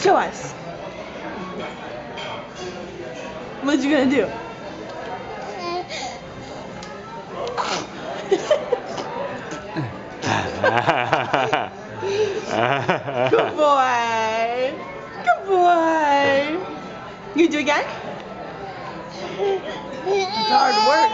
Show us. What you gonna do? Good boy. Good boy. You do again? It's hard work.